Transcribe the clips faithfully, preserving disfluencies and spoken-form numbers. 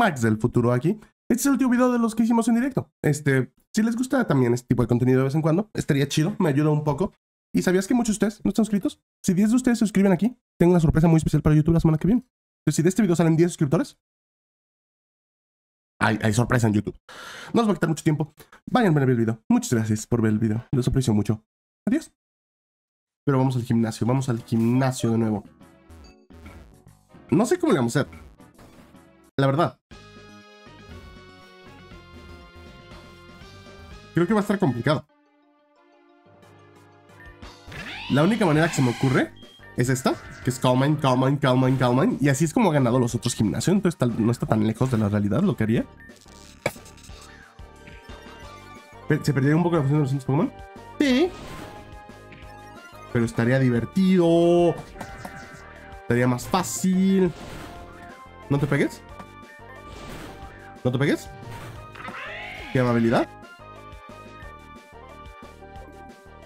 Max del futuro aquí. Este es el último video de los que hicimos en directo. Este, si les gusta también este tipo de contenido de vez en cuando, estaría chido, me ayuda un poco. ¿Y sabías que muchos de ustedes no están suscritos? Si diez de ustedes se suscriben aquí, tengo una sorpresa muy especial para YouTube la semana que viene. Entonces, si de este video salen diez suscriptores, hay, hay sorpresa en YouTube. No os va a quitar mucho tiempo. Vayan a ver el video. Muchas gracias por ver el video. Los aprecio mucho. Adiós. Pero vamos al gimnasio. Vamos al gimnasio de nuevo. No sé cómo le vamos a hacer, la verdad. Creo que va a estar complicado. La única manera que se me ocurre es esta, que es Calmine, Calmine, Calmine, Calmine. Y así es como ha ganado los otros gimnasios. Entonces tal, no está tan lejos de la realidad lo que haría. ¿Se perdería un poco la función de los Pokémon? Sí. Pero estaría divertido. Estaría más fácil. ¿No te pegues? ¿No te pegues? ¿Qué amabilidad?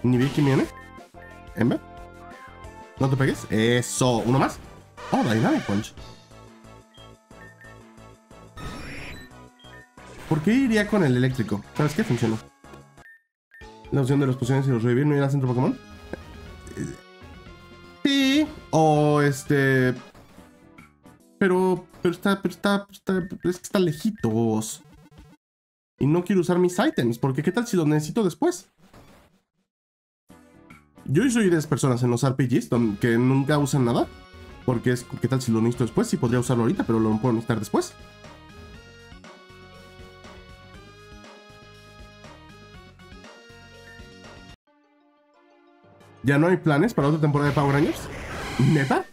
Ni vi quién viene. ¿Ember? ¿No te pegues? Eso. ¿Uno más? Oh, Dynamic Punch. ¿Por qué iría con el eléctrico? ¿Sabes qué? Funcionó. La opción de los pociones y los revivir. ¿No irá al centro Pokémon? Sí. O este... Pero... Pero está... Pero está... está es que está lejitos. Y no quiero usar mis ítems. Porque ¿qué tal si los necesito después? Yo soy de las personas en los R P Gs que nunca usan nada. Porque es... ¿Qué tal si lo necesito después? Sí podría usarlo ahorita, pero lo puedo necesitar después. ¿Ya no hay planes para otra temporada de Power Rangers? ¿Neta?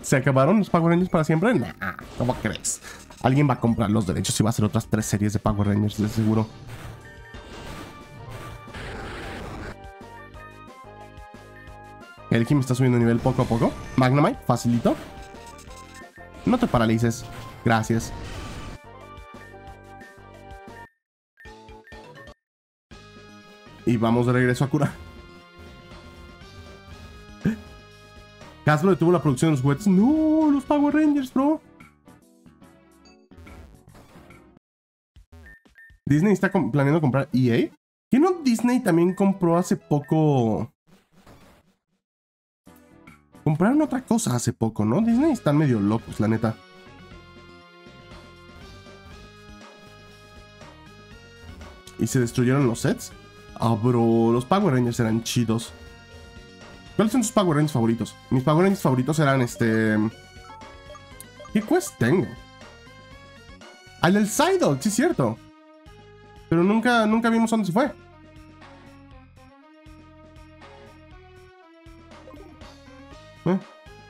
¿Se acabaron los Power Rangers para siempre? Nah, ¿cómo crees? Alguien va a comprar los derechos y va a hacer otras tres series de Power Rangers, de seguro. El Kim está subiendo nivel poco a poco. Magnemite, facilito. No te paralices. Gracias. Y vamos de regreso a curar. Hasbro detuvo la producción de los juguetes. No, los Power Rangers, bro. Disney está planeando comprar E A. ¿Qué no? Disney también compró hace poco... Compraron otra cosa hace poco, ¿no? Disney están medio locos, la neta. ¿Y se destruyeron los sets? Ah, bro, los Power Rangers eran chidos. ¿Cuáles son tus Power Rangers favoritos? Mis Power Rangers favoritos eran este... ¿Qué quest tengo? Al del Psyduck, sí es cierto. Pero nunca, nunca vimos dónde se fue. ¿Eh?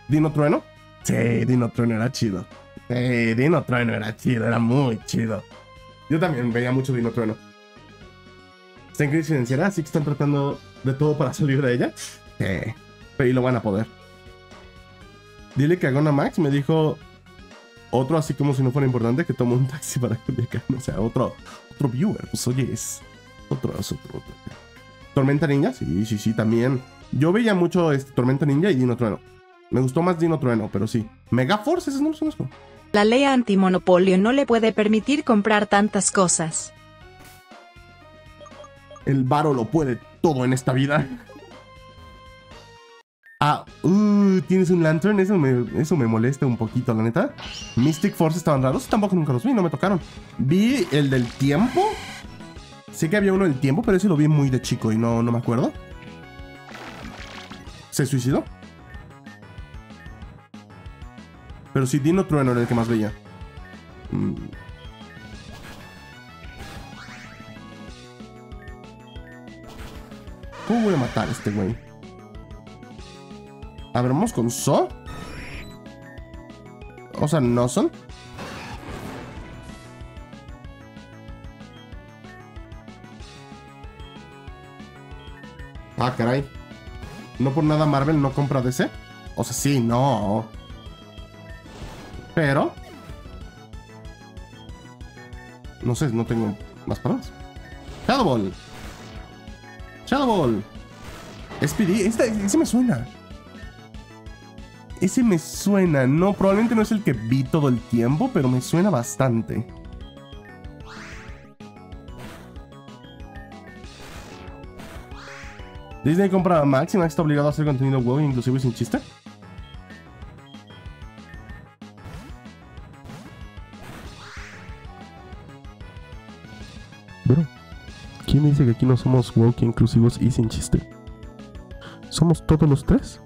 ¿Dino Trueno? Sí, Dino Trueno era chido. Sí, Dino Trueno era chido, era muy chido. Yo también veía mucho Dino Trueno. ¿Está en crisis financiera? ¿Así que están tratando de todo para salir de ella? Sí, pero y lo van a poder. Dile que haga una Max, me dijo otro, así como si no fuera importante, que tomó un taxi para acá. O sea, otro, otro viewer, pues oye, es otro, es otro, otro. ¿Tormenta Ninja? Sí, sí, sí, también. Yo veía mucho este, Tormenta Ninja y Dino Trueno. Me gustó más Dino Trueno, pero sí. Mega Force, esos no los conozco. La ley antimonopolio no le puede permitir comprar tantas cosas. El varo lo puede todo en esta vida. Ah, uh, tienes un Lantern, eso me, eso me molesta un poquito, la neta. Mystic Force estaban raros, tampoco nunca los vi, no me tocaron. Vi el del tiempo. Sé que había uno del tiempo, pero ese lo vi muy de chico y no, no me acuerdo. ¿Se suicidó? Pero sí, Dino Trueno era el que más veía. Mm. ¿Cómo voy a matar a este güey? A ver, vamos con So. O sea, no son. Ah, caray. No por nada Marvel no compra D C. O sea, sí, no. Pero... No sé, no tengo más palabras. Shadow Ball. Shadow Ball. S P D. Esta, esta me suena. Ese me suena, no, probablemente no es el que vi todo el tiempo, pero me suena bastante. Disney compra a Max y Max está obligado a hacer contenido WoW, inclusive sin chiste. Bro, ¿quién dice que aquí no somos woke, inclusivos y sin chiste? ¿Somos todos los tres?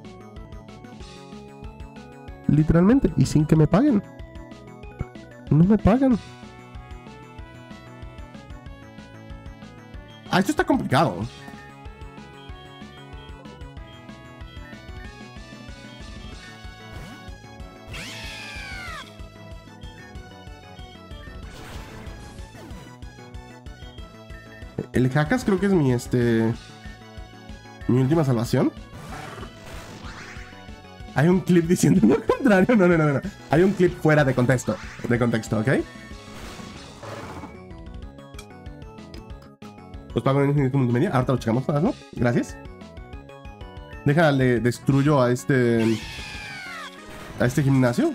Literalmente, y sin que me paguen. No me pagan. Ah, esto está complicado. El Hakas creo que es mi, este... mi última salvación. Hay un clip diciendo lo contrario. No, no, no, no. Hay un clip fuera de contexto. De contexto, ¿ok? Los pago en el multimedia. Ahorita lo checamos, ¿no? Gracias. Déjale, destruyo a este... a este gimnasio.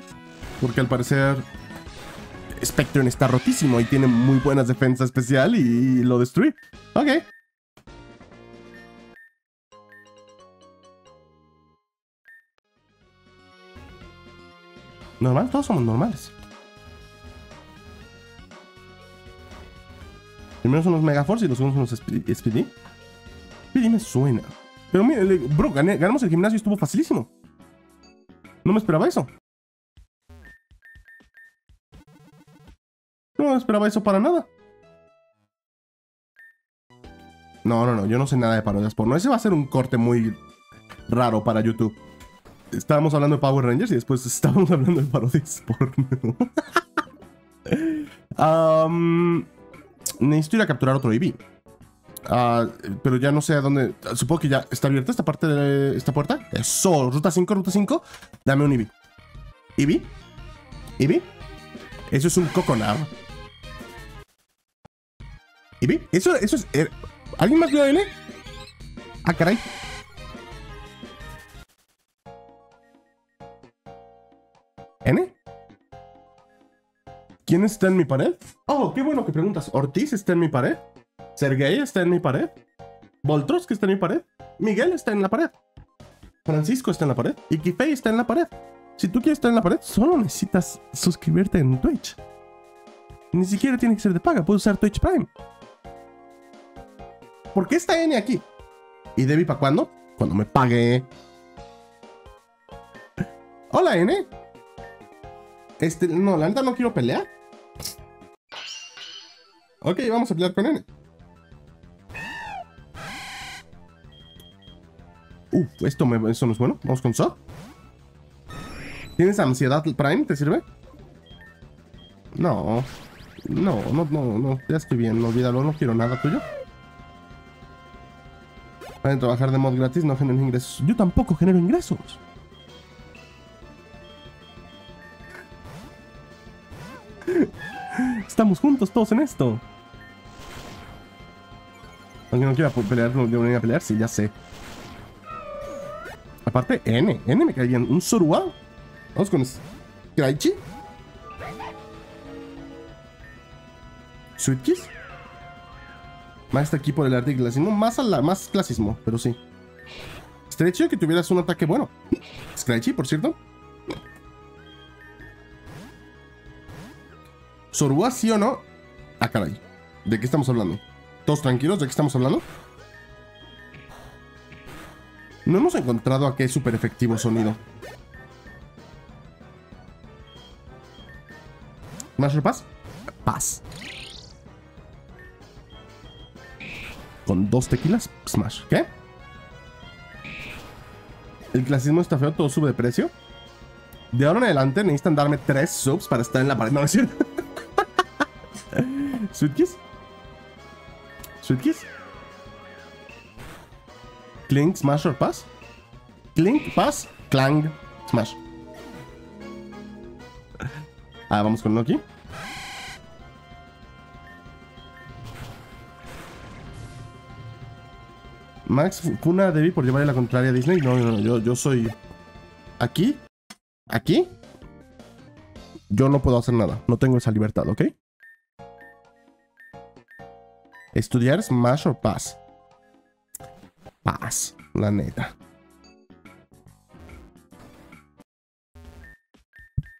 Porque al parecer... Spectron está rotísimo y tiene muy buenas defensas especial y lo destruí. Ok. Normal, todos somos normales. Primero son los Mega Force y los segundos son los S P D. S P D me suena. Pero mire, bro, gané, ganamos el gimnasio y estuvo facilísimo. No me esperaba eso. No esperaba eso para nada. No, no, no, yo no sé nada de parodias porno. Ese va a ser un corte muy raro para YouTube. Estábamos hablando de Power Rangers y después estábamos hablando de parodias porno. um, necesito ir a capturar otro Eevee. Uh, pero ya no sé a dónde. Supongo que ya está abierta esta parte de esta puerta. Eso, ruta cinco, ruta cinco. Dame un Eevee. Eevee. Eevee. Eso es un coconar. ¿Y vi? Eso, eso es... Er... ¿Alguien más vio a N? Ah, caray. ¿N? ¿Quién está en mi pared? Oh, qué bueno que preguntas. ¿Ortiz está en mi pared? ¿Sergei está en mi pared? ¿Voltros que está en mi pared? ¿Miguel está en la pared? ¿Francisco está en la pared? ¿Y Kifei está en la pared? Si tú quieres estar en la pared, solo necesitas suscribirte en Twitch. Ni siquiera tiene que ser de paga, puedes usar Twitch Prime. ¿Por qué está N aquí? ¿Y Debbie para cuándo? Cuando me pague. Hola, N. Este, no, la neta no quiero pelear. Ok, vamos a pelear con N. Uf, esto, me, esto no es bueno. Vamos con Zod. ¿Tienes ansiedad Prime? ¿Te sirve? No. No, no, no, no. Ya estoy bien, olvídalo, no quiero nada tuyo. Para trabajar de mod gratis no genero ingresos. Yo tampoco genero ingresos. Estamos juntos todos en esto. Aunque no quiera pelear, no quiero venir a pelear, sí, ya sé. Aparte, N. N me cae bien. ¿Un Zorua? Vamos con Kraichi. Sweet Kiss. Más está aquí por el arte y clasismo. Más, a la, más clasismo, pero sí. Estaría chido que tuvieras un ataque bueno. Kraichi, por cierto. ¿Zorua sí o no? Ah, caray. ¿De qué estamos hablando? ¿Todos tranquilos? ¿De qué estamos hablando? No hemos encontrado a qué súper efectivo sonido. Master Pass. Pass. Con dos tequilas. Smash. ¿Qué? El clasismo está feo. Todo sube de precio. De ahora en adelante necesitan darme tres subs para estar en la pared. No, es cierto. Sweet Kiss. Sweet Kiss. Clink. Smash or Pass. Clink. Pass. Clang. Smash. Ah, vamos con Loki. Max funa a Debbie por llevarle la contraria a Disney. No, no, no, yo, yo soy... Aquí aquí yo no puedo hacer nada. No tengo esa libertad, ¿ok? Estudiar Smash o Pass. Pass, la neta.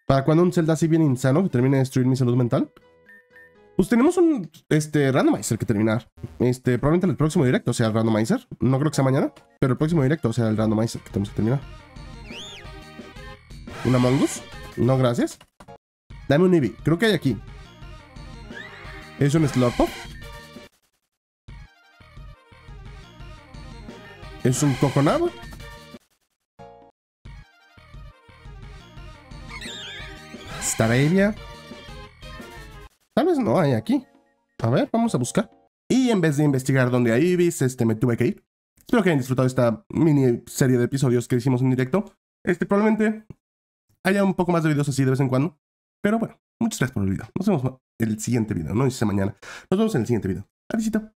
¿Para cuando un Zelda así bien insano que termine de destruir mi salud mental? Pues tenemos un este, randomizer que terminar. Este, probablemente en el próximo directo, o sea, el randomizer. No creo que sea mañana, pero el próximo directo, o sea, el randomizer que tenemos que terminar. ¿Una Among Us? No, gracias. Dame un Eevee. Creo que hay aquí. ¿Es un Slurpop? ¿Es un Coconado? Staravia. Tal vez no hay aquí. A ver, vamos a buscar. Y en vez de investigar dónde hay Eevees, este, me tuve que ir. Espero que hayan disfrutado esta mini serie de episodios que hicimos en directo. Este, probablemente haya un poco más de videos así de vez en cuando. Pero bueno, muchas gracias por el video. Nos vemos en el siguiente video, no hice mañana. Nos vemos en el siguiente video. Adiósito.